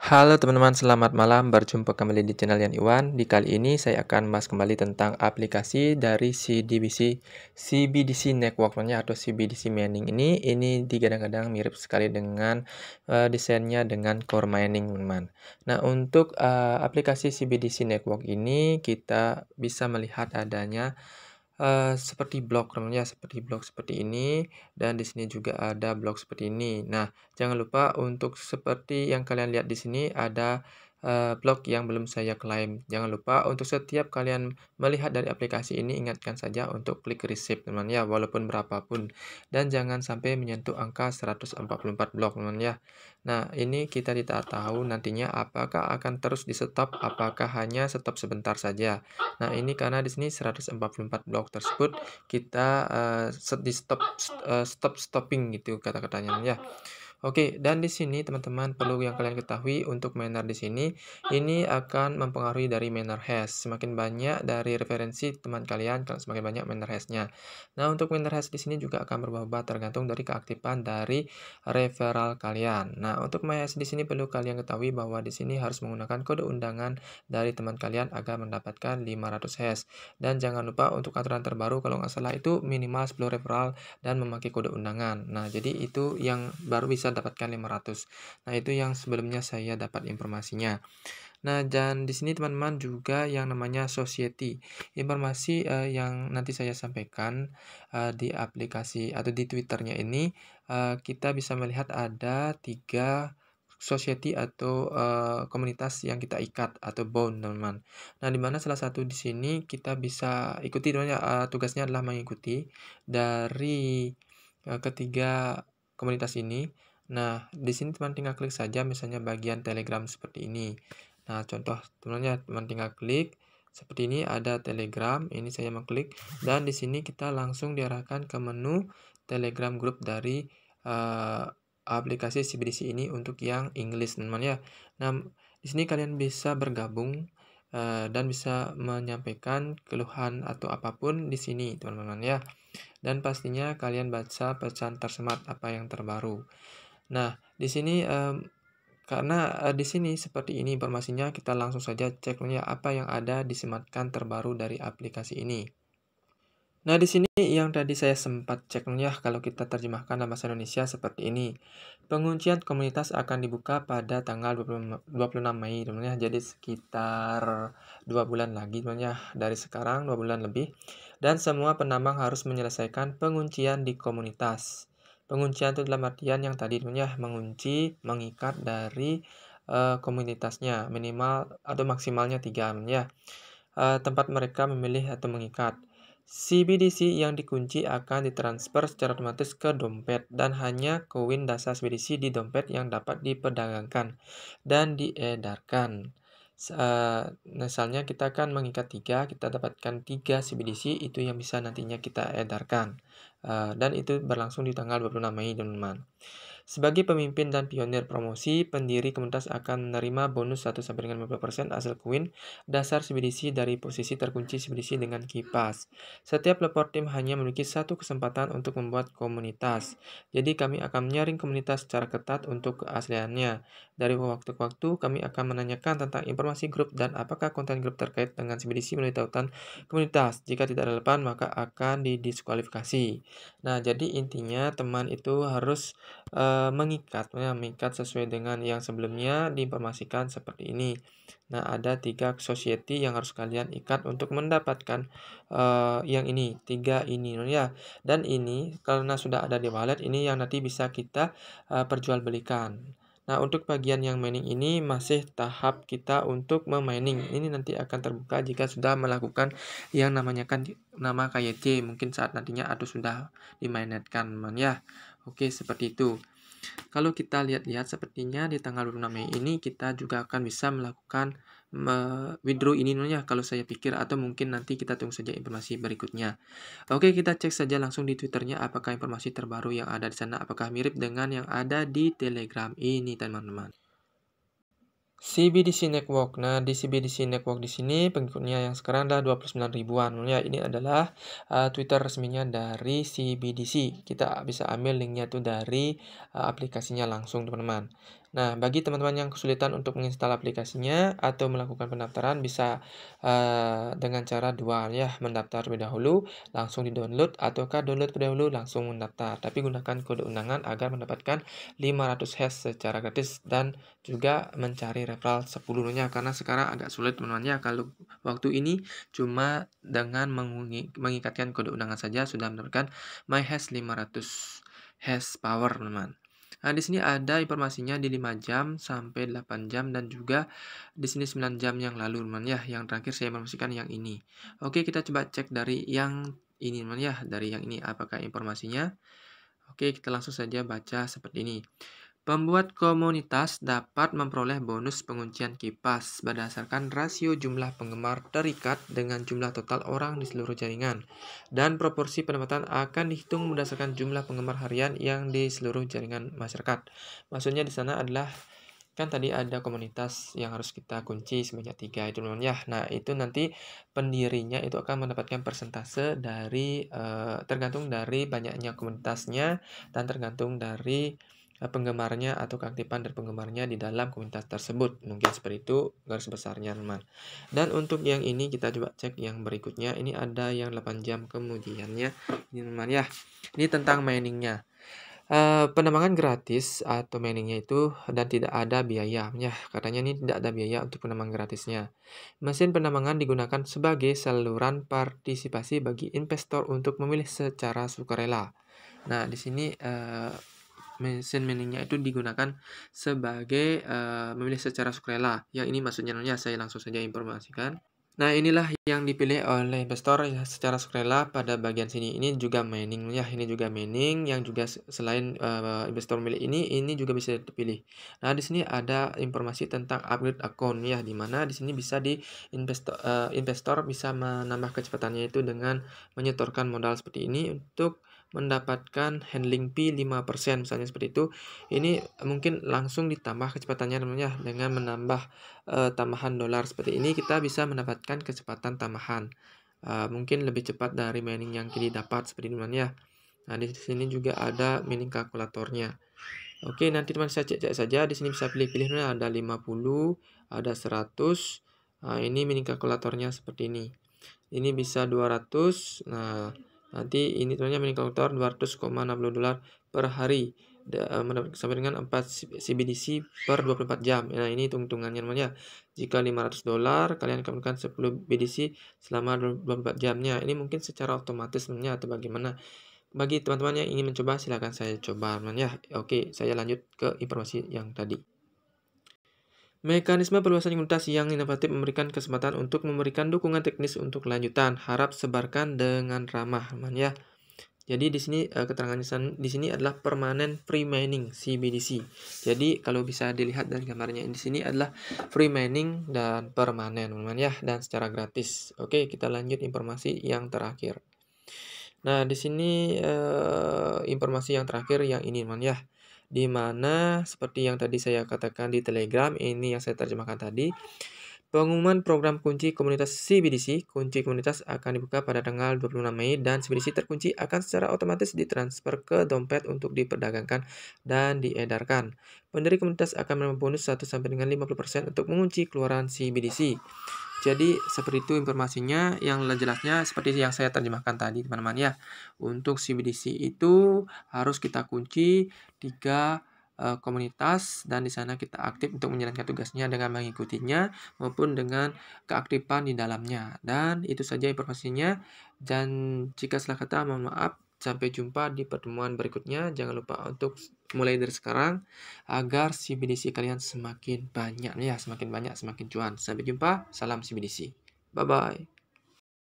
Halo teman-teman, selamat malam. Berjumpa kembali di channel Yan Iwan. Di kali ini saya akan bahas kembali tentang aplikasi dari CBDC networknya atau CBDC mining ini. Ini digadang-gadang mirip sekali dengan desainnya dengan core mining, teman-teman. Nah, untuk aplikasi CBDC network ini kita bisa melihat adanya seperti blok, namanya seperti blok seperti ini, dan di sini juga ada blok seperti ini. Nah, jangan lupa untuk seperti yang kalian lihat di sini ada blok yang belum saya klaim. Jangan lupa untuk setiap kalian melihat dari aplikasi ini, ingatkan saja untuk klik receive, teman ya, walaupun berapapun, dan jangan sampai menyentuh angka 144 blok, teman ya. Nah, ini kita tidak tahu nantinya apakah akan terus di stop, apakah hanya stop sebentar saja. Nah, ini karena di sini 144 blok tersebut kita di stop-stopping gitu kata-katanya ya. Oke, dan di sini teman-teman perlu yang kalian ketahui untuk miner di sini ini akan mempengaruhi dari miner hash. Semakin banyak dari referensi teman kalian, semakin banyak miner hash-nya. Nah, untuk miner hash di sini juga akan berubah-ubah tergantung dari keaktifan dari referral kalian. Nah, untuk miner hash di sini perlu kalian ketahui bahwa di sini harus menggunakan kode undangan dari teman kalian agar mendapatkan 500 hash. Dan jangan lupa untuk aturan terbaru kalau nggak salah itu minimal 10 referral dan memakai kode undangan. Nah, jadi itu yang baru bisa dapatkan 500. Nah, itu yang sebelumnya saya dapat informasinya. Nah, dan di sini teman-teman juga yang namanya society. Informasi yang nanti saya sampaikan di aplikasi atau di Twitternya ini, kita bisa melihat ada 3 society atau komunitas yang kita ikat atau bond, teman-teman. Nah, di mana salah satu di sini kita bisa ikuti, teman-teman, tugasnya adalah mengikuti dari ketiga komunitas ini. Nah, di sini teman tinggal klik saja misalnya bagian Telegram seperti ini. Nah, contoh teman tinggal klik seperti ini, ada Telegram. Ini saya mengklik dan di sini kita langsung diarahkan ke menu Telegram group dari aplikasi CBDC ini untuk yang English, teman ya. Nah, di sini kalian bisa bergabung dan bisa menyampaikan keluhan atau apapun di sini, teman-teman ya. Dan pastinya kalian baca pesan tersemat apa yang terbaru. Nah, di sini karena di sini seperti ini informasinya, kita langsung saja ceknya apa yang ada disematkan terbaru dari aplikasi ini. Nah, di sini yang tadi saya sempat ceknya kalau kita terjemahkan dalam bahasa Indonesia seperti ini. Penguncian komunitas akan dibuka pada tanggal 26 Mei, teman-teman. Jadi sekitar 2 bulan lagi, teman-teman, dari sekarang 2 bulan lebih. Dan semua penambang harus menyelesaikan penguncian di komunitas. Penguncian itu dalam artian yang tadi, teman-teman ya, mengunci, mengikat dari komunitasnya minimal atau maksimalnya 3, teman-teman ya. Tempat mereka memilih atau mengikat. CBDC yang dikunci akan ditransfer secara otomatis ke dompet dan hanya koin dasar CBDC di dompet yang dapat diperdagangkan dan diedarkan. Misalnya kita akan mengikat 3, kita dapatkan 3 CBDC itu yang bisa nantinya kita edarkan. Dan itu berlangsung di tanggal 26 Mei, teman-teman. Sebagai pemimpin dan pionir promosi, pendiri komunitas akan menerima bonus 1-50% hasil koin dasar CBDC dari posisi terkunci CBDC dengan kipas. Setiap pelopor tim hanya memiliki 1 kesempatan untuk membuat komunitas. Jadi kami akan menyaring komunitas secara ketat untuk keasliannya. Dari waktu ke waktu kami akan menanyakan tentang informasi grup dan apakah konten grup terkait dengan CBDC melalui tautan komunitas. Jika tidak relevan maka akan didiskualifikasi. Nah, jadi intinya teman itu harus mengikat sesuai dengan yang sebelumnya diinformasikan seperti ini. Nah, ada 3 society yang harus kalian ikat untuk mendapatkan yang ini, 3 ini ya. Dan ini karena sudah ada di wallet, ini yang nanti bisa kita perjualbelikan. Nah, untuk bagian yang mining ini masih tahap kita untuk memining. Ini nanti akan terbuka jika sudah melakukan yang namanya KYC, mungkin saat nantinya atau sudah dimainetkan, teman ya. Oke, seperti itu. Kalau kita lihat-lihat sepertinya di tanggal 26 Mei ini kita juga akan bisa melakukan withdraw ini, namanya kalau saya pikir, atau mungkin nanti kita tunggu saja informasi berikutnya. Oke, kita cek saja langsung di Twitternya apakah informasi terbaru yang ada di sana apakah mirip dengan yang ada di Telegram ini, teman-teman. CBDC Network. Nah, di CBDC Network di sini pengikutnya yang sekarang adalah 29.000-an. Ya, ini adalah Twitter resminya dari CBDC. Kita bisa ambil linknya itu dari aplikasinya langsung, teman-teman. Nah, bagi teman-teman yang kesulitan untuk menginstal aplikasinya atau melakukan pendaftaran bisa dengan cara dua ya, mendaftar terlebih dahulu langsung di-download ataukah download terlebih dahulu langsung mendaftar. Tapi gunakan kode undangan agar mendapatkan 500 hash secara gratis dan juga mencari referral 10-nya karena sekarang agak sulit teman-teman ya, kalau waktu ini cuma dengan mengikatkan kode undangan saja sudah mendapatkan my hash 500 hash power teman-teman. Nah, di sini ada informasinya di 5 jam sampai 8 jam dan juga di sini 9 jam yang lalu, teman ya. Yang terakhir saya informasikan yang ini. Oke, kita coba cek dari yang ini, teman ya. Dari yang ini apakah informasinya? Oke, kita langsung saja baca seperti ini. Pembuat komunitas dapat memperoleh bonus penguncian kipas berdasarkan rasio jumlah penggemar terikat dengan jumlah total orang di seluruh jaringan. Dan proporsi pendapatan akan dihitung berdasarkan jumlah penggemar harian yang di seluruh jaringan masyarakat. Maksudnya di sana adalah kan tadi ada komunitas yang harus kita kunci sebanyak 3 itu namanya. Nah, itu nanti pendirinya itu akan mendapatkan persentase dari tergantung dari banyaknya komunitasnya dan tergantung dari penggemarnya atau keaktifan dari penggemarnya di dalam komunitas tersebut. Mungkin seperti itu garis besarnya teman. Dan untuk yang ini kita coba cek yang berikutnya. Ini ada yang 8 jam kemudiannya. Ini teman ya. Ini tentang miningnya. Penambangan gratis atau miningnya itu dan tidak ada biaya ya, katanya ini tidak ada biaya untuk penambangan gratisnya. Mesin penambangan digunakan sebagai saluran partisipasi bagi investor untuk memilih secara sukarela. Nah, di sini mesin miningnya itu digunakan sebagai memilih secara sukarela. Yang ini maksudnya saya langsung saja informasikan. Nah, inilah yang dipilih oleh investor secara sukarela pada bagian sini. Ini juga mining ya, ini juga mining yang juga selain investor milik ini juga bisa dipilih. Nah, di sini ada informasi tentang upgrade account ya, di mana di sini bisa di investor bisa menambah kecepatannya itu dengan menyetorkan modal seperti ini untuk mendapatkan handling fee 5% misalnya seperti itu. Ini mungkin langsung ditambah kecepatannya namanya dengan menambah tambahan dolar seperti ini kita bisa mendapatkan kecepatan tambahan mungkin lebih cepat dari mining yang kita dapat seperti ini ya. Nah, di sini juga ada mining kalkulatornya. Oke, nanti teman saya cek saja di sini bisa pilih-pilih ada 50, ada 100. Nah, ini mining kalkulatornya seperti ini. Ini bisa 200. Nah, nanti ini tentunya mining kalkulator $200,60 per hari sampai dengan 4 CBDC per 24 jam. Nah, ini hitung-hitungannya namanya. Jika $500 kalian akan mendapatkan 10 BDC selama 24 jamnya. Ini mungkin secara otomatis namanya atau bagaimana. Bagi teman-teman yang ingin mencoba silahkan saya coba namanya. Oke, saya lanjut ke informasi yang tadi. Mekanisme perluasan komunitas yang inovatif memberikan kesempatan untuk memberikan dukungan teknis untuk lanjutan. Harap sebarkan dengan ramah, teman ya. Jadi di sini keterangannya di sini adalah permanent free mining CBDC. Jadi kalau bisa dilihat dari gambarnya di sini adalah free mining dan permanen, teman ya, dan secara gratis. Oke, kita lanjut informasi yang terakhir. Nah, di sini informasi yang terakhir yang ini, teman ya. Di mana seperti yang tadi saya katakan di Telegram, ini yang saya terjemahkan tadi, pengumuman program kunci komunitas CBDC. Kunci komunitas akan dibuka pada tanggal 26 Mei dan CBDC terkunci akan secara otomatis ditransfer ke dompet untuk diperdagangkan dan diedarkan. Pendiri komunitas akan menerima bonus 1 sampai dengan 50% untuk mengunci keluaran CBDC. Jadi seperti itu informasinya yang jelasnya seperti yang saya terjemahkan tadi teman-teman ya. Untuk CBDC itu harus kita kunci 3 komunitas dan di sana kita aktif untuk menjalankan tugasnya dengan mengikutinya maupun dengan keaktifan di dalamnya. Dan itu saja informasinya dan jika salah kata mohon maaf. Sampai jumpa di pertemuan berikutnya. Jangan lupa untuk mulai dari sekarang agar CBDC kalian semakin banyak ya, semakin cuan. Sampai jumpa. Salam CBDC. Bye bye.